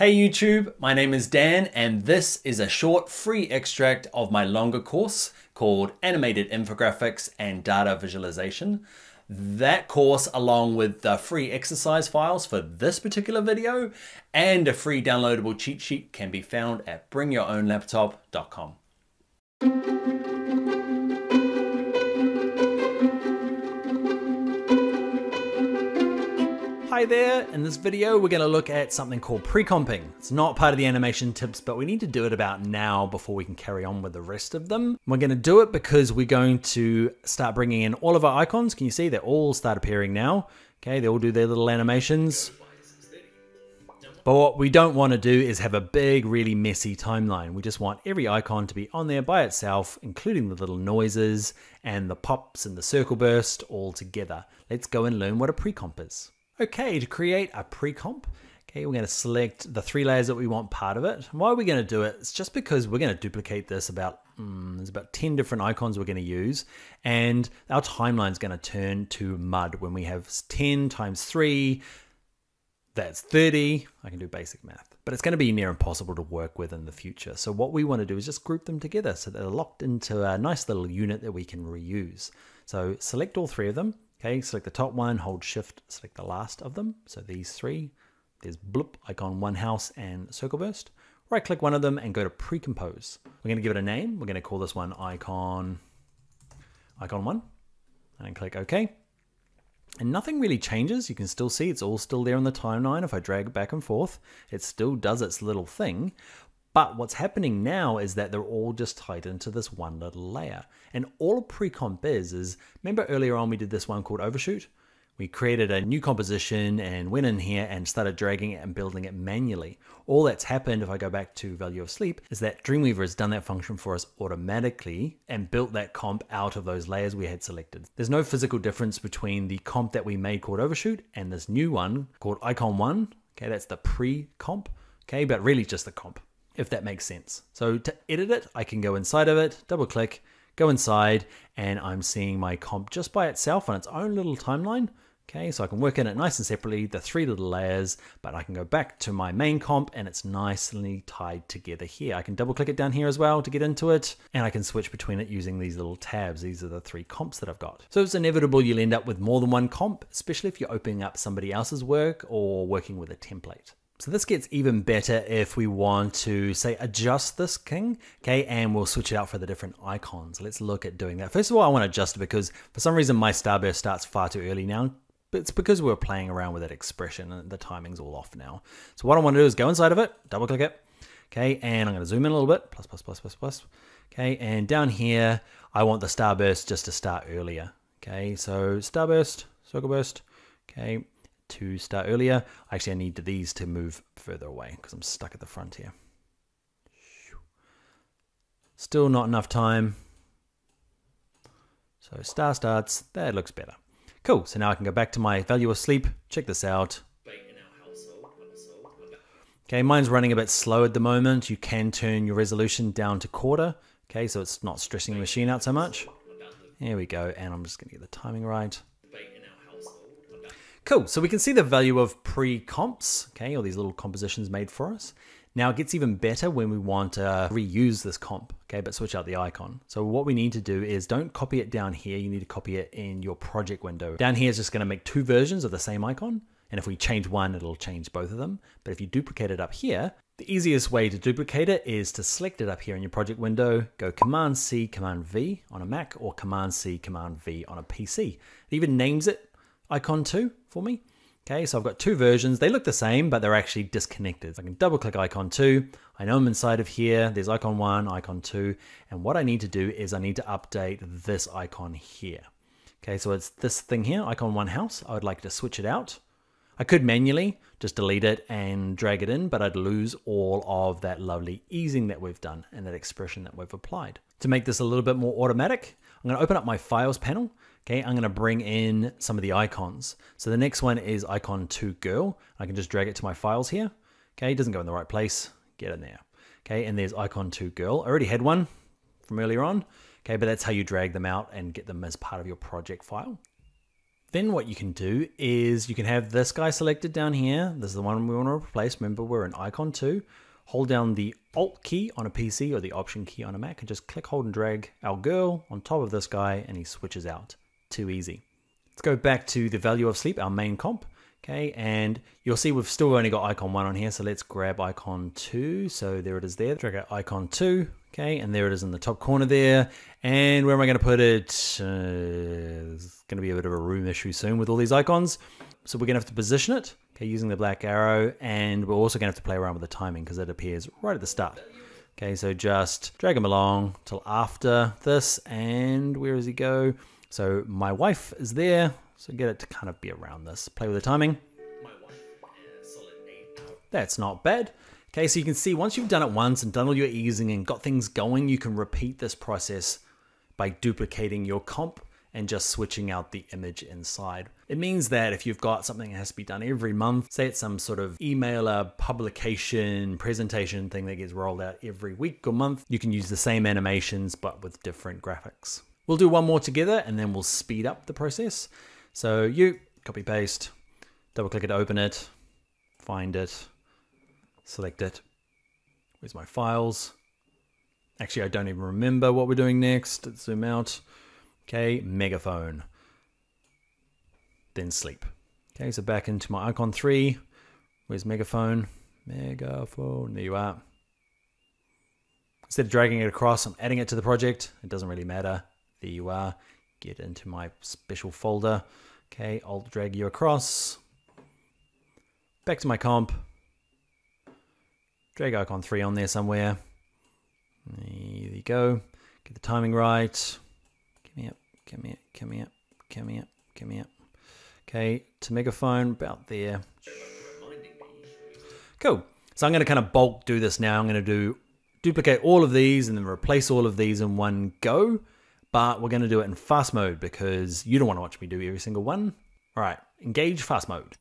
Hey YouTube, my name is Dan and this is a short free extract of my longer course called Animated Infographics and Data Visualization. That course, along with the free exercise files for this particular video and a free downloadable cheat sheet, can be found at bringyourownlaptop.com. Hi there, in this video we're going to look at something called precomping. It's not part of the animation tips, but we need to do it about now before we can carry on with the rest of them. We're going to do it because we're going to start bringing in all of our icons. Can you see they all start appearing now? Okay, they all do their little animations. But what we don't want to do is have a big, really messy timeline. We just want every icon to be on there by itself, including the little noises and the pops and the circle burst all together. Let's go and learn what a precomp is. Okay, to create a pre-comp, okay, we're going to select the three layers that we want part of it. Why are we going to do it? It's just because we're going to duplicate this about, there's about 10 different icons we're going to use, and our timeline's going to turn to mud when we have 10 times 3, that's 30. I can do basic math, but it's going to be near impossible to work with in the future. So what we want to do is just group them together so they're locked into a nice little unit that we can reuse. So select all three of them. Okay, select the top one, hold shift, select the last of them. So these three, there's bloop, icon one house and circle burst. Right click one of them and go to pre-compose. We're gonna give it a name. We're gonna call this one icon one and then click okay. And nothing really changes. You can still see it's all still there on the timeline. If I drag it back and forth, it still does its little thing. But what's happening now is that they're all just tied into this one little layer. And all pre-comp is, remember earlier on we did this one called Overshoot? We created a new composition and went in here and started dragging it and building it manually. All that's happened, if I go back to Value of Sleep, is that Dreamweaver has done that function for us automatically and built that comp out of those layers we had selected. There's no physical difference between the comp that we made called Overshoot and this new one called Icon 1. Okay, that's the pre-comp, okay, but really just the comp, if that makes sense. So to edit it, I can go inside of it, double click, go inside, and I'm seeing my comp just by itself on its own little timeline. Okay, so I can work in it nice and separately, the three little layers, but I can go back to my main comp and it's nicely tied together here. I can double click it down here as well to get into it, and I can switch between it using these little tabs. These are the three comps that I've got. So it's inevitable you'll end up with more than one comp, especially if you're opening up somebody else's work or working with a template. So this gets even better if we want to, say, adjust this thing, okay, and we'll switch it out for the different icons. Let's look at doing that. First of all, I want to adjust it because for some reason my starburst starts far too early now, but it's because we're playing around with that expression and the timing's all off now. So what I want to do is go inside of it, double click it, okay, and I'm going to zoom in a little bit, plus, plus, plus, plus, plus, okay, and down here, I want the starburst just to start earlier, okay, so starburst, circle burst, okay, to start earlier. Actually, I need these to move further away because I'm stuck at the front here. Still not enough time. So star starts, that looks better. Cool, so now I can go back to my Value of Sleep, check this out. Okay, mine's running a bit slow at the moment. You can turn your resolution down to quarter, okay, so it's not stressing the machine out so much. There we go, and I'm just gonna get the timing right. Cool, so we can see the value of pre-comps, okay, all these little compositions made for us. Now it gets even better when we want to reuse this comp, okay, but switch out the icon. So what we need to do is don't copy it down here, you need to copy it in your project window. Down here is just gonna make two versions of the same icon, and if we change one, it'll change both of them. But if you duplicate it up here, the easiest way to duplicate it is to select it up here in your project window, go Command-C, Command-V on a Mac, or Command-C, Command-V on a PC. It even names it Icon 2 for me. Okay, so I've got two versions. They look the same, but they're actually disconnected. So I can double click Icon 2. I know I'm inside of here. There's Icon 1, Icon 2. And what I need to do is I need to update this icon here. Okay, so it's this thing here, Icon 1 house. I would like to switch it out. I could manually just delete it and drag it in, but I'd lose all of that lovely easing that we've done and that expression that we've applied. To make this a little bit more automatic, I'm going to open up my Files panel. Okay, I'm going to bring in some of the icons. So the next one is Icon 2 Girl. I can just drag it to my files here. Okay, it doesn't go in the right place. Get in there. Okay, and there's Icon 2 Girl. I already had one from earlier on. Okay, but that's how you drag them out and get them as part of your project file. Then what you can do is you can have this guy selected down here. This is the one we want to replace. Remember, we're in Icon 2. Hold down the Alt key on a PC or the Option key on a Mac and just click, hold and drag our girl on top of this guy and he switches out. Too easy. Let's go back to the Value of Sleep, our main comp. Okay, and you'll see we've still only got Icon 1 on here, so let's grab Icon 2. So there it is there. Drag out Icon 2. Okay, and there it is in the top corner there. And where am I going to put it? There's going to be a bit of a room issue soon with all these icons. So we're going to have to position it, okay, using the black arrow. And we're also going to have to play around with the timing because it appears right at the start. Okay, so just drag him along till after this. And where does he go? So my wife is there. So get it to kind of be around this. Play with the timing. My wife, solid 8. That's not bad. Okay, so you can see once you've done it once and done all your easing and got things going, you can repeat this process by duplicating your comp and just switching out the image inside. It means that if you've got something that has to be done every month, say it's some sort of emailer, publication, presentation thing that gets rolled out every week or month, you can use the same animations but with different graphics. We'll do one more together and then we'll speed up the process. So you copy paste, double click it to open it, find it. Select it. Where's my files? Actually, I don't even remember what we're doing next. Let's zoom out. Okay, megaphone. Then sleep. Okay, so back into my Icon 3. Where's megaphone? Megaphone, there you are. Instead of dragging it across, I'm adding it to the project. It doesn't really matter. There you are. Get into my special folder. Okay, I'll drag you across. Back to my comp. Drag Icon 3 on there somewhere. There you go. Get the timing right. Come here, come here, come here, come here, come here. Okay, to megaphone, about there. Cool. So I'm going to kind of bulk do this now. I'm going to duplicate all of these and then replace all of these in one go. But we're going to do it in fast mode because you don't want to watch me do every single one. All right, engage fast mode.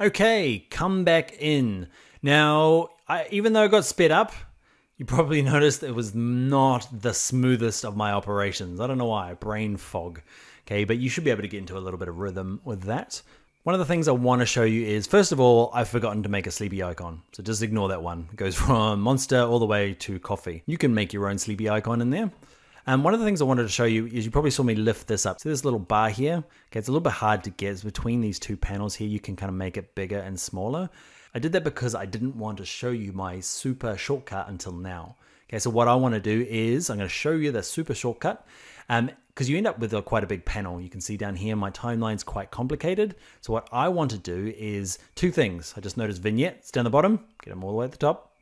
Okay, come back in. Now, even though it got sped up, you probably noticed it was not the smoothest of my operations. I don't know why, brain fog. Okay, but you should be able to get into a little bit of rhythm with that. One of the things I want to show you is, first of all, I've forgotten to make a sleepy icon. So just ignore that one. It goes from monster all the way to coffee. You can make your own sleepy icon in there. And one of the things I wanted to show you is you probably saw me lift this up. See this little bar here? Okay, it's a little bit hard to get. It's between these two panels here. You can kind of make it bigger and smaller. I did that because I didn't want to show you my super shortcut until now. Okay, so what I want to do is I'm going to show you the super shortcut because you end up with quite a big panel. You can see down here my timeline's quite complicated. So what I want to do is two things. I just noticed vignettes down the bottom. Get them all the way at the top.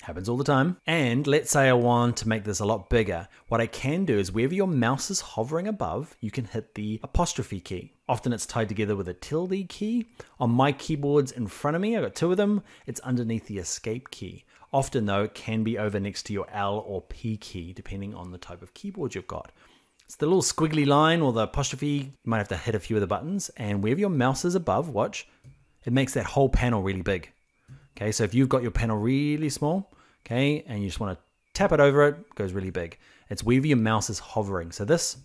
Happens all the time. And let's say I want to make this a lot bigger. What I can do is wherever your mouse is hovering above, you can hit the apostrophe key. Often it's tied together with a tilde key. On my keyboards in front of me, I've got two of them, it's underneath the escape key. Often though, it can be over next to your L or P key, depending on the type of keyboard you've got. It's the little squiggly line or the apostrophe. You might have to hit a few of the buttons, and wherever your mouse is above, watch, it makes that whole panel really big. Okay, so if you've got your panel really small, okay, and you just want to tap it over, it goes really big. It's wherever your mouse is hovering. So this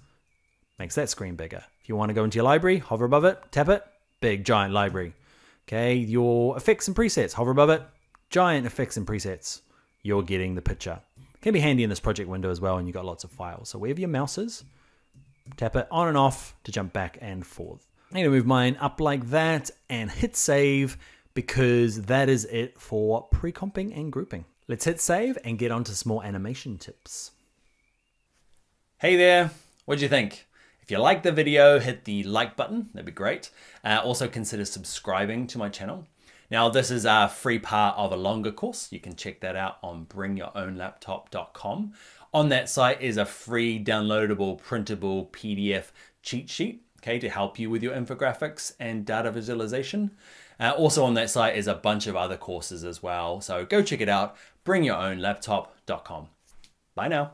makes that screen bigger. If you want to go into your library, hover above it, tap it, big giant library. Okay, your effects and presets, hover above it, giant effects and presets. You're getting the picture. It can be handy in this project window as well, and you've got lots of files. So wherever your mouse is, tap it on and off to jump back and forth. I'm gonna move mine up like that and hit save, because that is it for pre-comping and grouping. Let's hit save and get onto some more animation tips. Hey there, what'd you think? If you like the video, hit the like button, that'd be great. Also consider subscribing to my channel. Now this is a free part of a longer course. You can check that out on bringyourownlaptop.com. On that site is a free downloadable, printable PDF cheat sheet, okay, to help you with your infographics and data visualization. Also on that site is a bunch of other courses as well. So go check it out, bringyourownlaptop.com. Bye now.